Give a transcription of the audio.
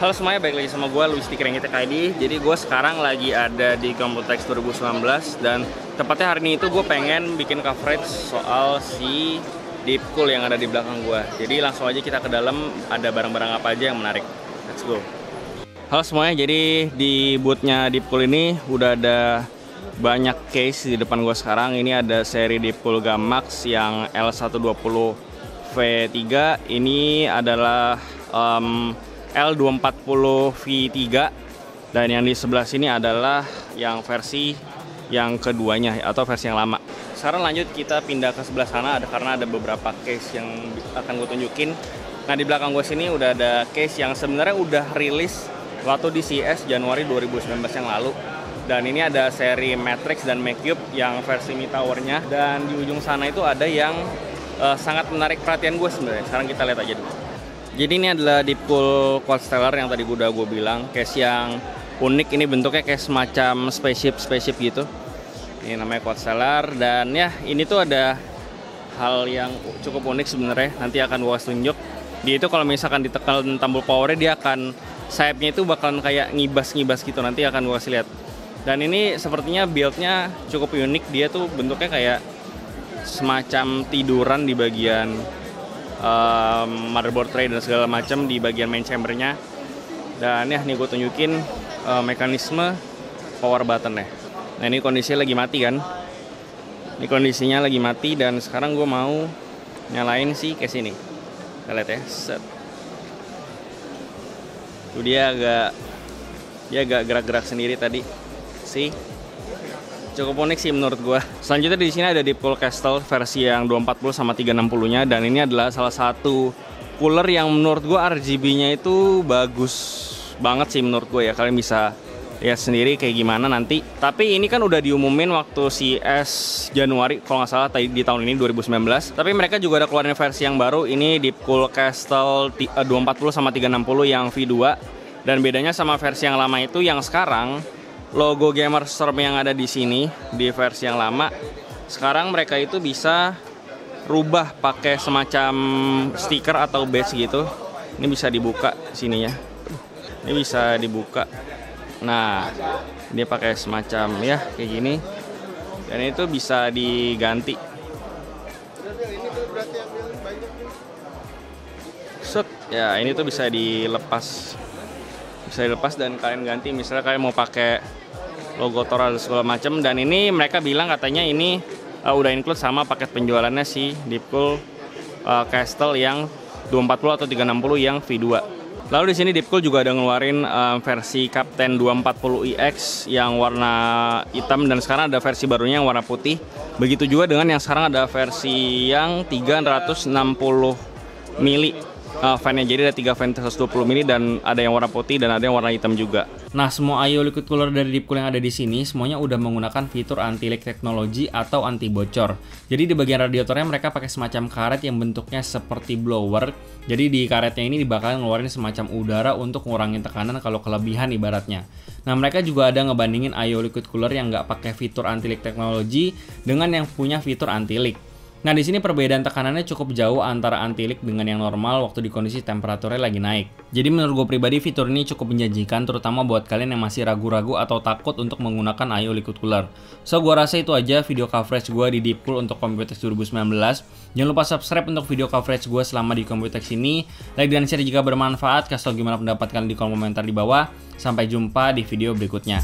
Halo semuanya, balik lagi sama gue Luis di CrankyTechID. Jadi gue sekarang lagi ada di Computex 2019 dan tepatnya hari ini itu gue pengen bikin coverage soal si Deepcool yang ada di belakang gue. Jadi langsung aja kita ke dalam, ada barang-barang apa aja yang menarik. Let's go. Halo semuanya, jadi di boothnya Deepcool ini udah ada banyak case di depan gue sekarang. Ini ada seri Deepcool Gammax yang L120V3. Ini adalah L240V3 dan yang di sebelah sini adalah yang versi yang keduanya atau versi yang lama. Sekarang lanjut kita pindah ke sebelah sana karena ada beberapa case yang akan gue tunjukin. Nah, di belakang gue sini udah ada case yang sebenarnya udah rilis waktu di CES Januari 2019 yang lalu. Dan ini ada seri Matrix dan Macube yang versi Mi Tower-nya, dan di ujung sana itu ada yang sangat menarik perhatian gue sebenarnya. Sekarang kita lihat aja dulu. Jadi ini adalah Deepcool Quadstellar yang tadi udah gue bilang, case yang unik. Ini bentuknya kayak semacam spaceship gitu. Ini namanya Quadstellar, dan ya ini tuh ada hal yang cukup unik sebenarnya. Nanti akan gue tunjuk. Dia itu kalau misalkan ditekan tombol powernya, dia akan sayapnya itu bakalan kayak ngibas gitu. Nanti akan gue kasih lihat. Dan ini sepertinya build-nya cukup unik. Dia tuh bentuknya kayak semacam tiduran di bagian motherboard tray dan segala macam di bagian main chambernya. Dan ya nih gue tunjukin mekanisme power buttonnya. Nah, ini kondisinya lagi mati kan. Ini kondisinya lagi mati, dan sekarang gue mau nyalain sih kayak sini. Kita lihat ya, set. Tuh dia agak gerak-gerak sendiri tadi sih. Cukup unik sih menurut gue. Selanjutnya di sini ada Deepcool Castle versi yang 240 sama 360-nya, dan ini adalah salah satu cooler yang menurut gue RGB-nya itu bagus banget sih menurut gue ya. Kalian bisa lihat sendiri kayak gimana nanti. Tapi ini kan udah diumumin waktu CES Januari kalau nggak salah di tahun ini 2019. Tapi mereka juga ada keluarin versi yang baru. Ini Deepcool Castle 240 sama 360 yang V2. Dan bedanya sama versi yang lama itu, yang sekarang logo Gamer Storm yang ada di sini di versi yang lama, sekarang mereka itu bisa rubah pakai semacam stiker atau badge gitu. Ini bisa dibuka sininya. Ini bisa dibuka. Nah, dia pakai semacam ya kayak gini. Dan itu bisa diganti. Set. Ya, ini tuh bisa dilepas. Dan kalian ganti, misalnya kalian mau pakai logo Tora dan segala macam. Dan ini mereka bilang katanya ini udah include sama paket penjualannya si Deepcool Castle yang 240 atau 360 yang V2. Lalu di sini Deepcool juga ada ngeluarin versi Captain 240iX yang warna hitam, dan sekarang ada versi barunya yang warna putih. Begitu juga dengan yang sekarang ada versi yang 360 mili. Fan-nya, jadi ada 3 fan 120 mili, dan ada yang warna putih dan ada yang warna hitam juga. Nah, semua I/O liquid cooler dari Deepcool yang ada di sini semuanya udah menggunakan fitur anti-leak teknologi atau anti bocor. Jadi di bagian radiatornya mereka pakai semacam karet yang bentuknya seperti blower. Jadi di karetnya ini bakal ngeluarin semacam udara untuk ngurangin tekanan kalau kelebihan ibaratnya. Nah, mereka juga ada ngebandingin I/O liquid cooler yang nggak pakai fitur anti-leak teknologi dengan yang punya fitur anti-leak. Nah, di sini perbedaan tekanannya cukup jauh antara anti-leak dengan yang normal waktu di kondisi temperaturnya lagi naik. Jadi menurut gue pribadi fitur ini cukup menjanjikan, terutama buat kalian yang masih ragu-ragu atau takut untuk menggunakan I/O liquid cooler. So, gue rasa itu aja video coverage gue di Deepcool untuk Computex 2019. Jangan lupa subscribe untuk video coverage gue selama di Computex ini. Like dan share jika bermanfaat. Kasih tau gimana pendapat kalian di kolom komentar di bawah. Sampai jumpa di video berikutnya.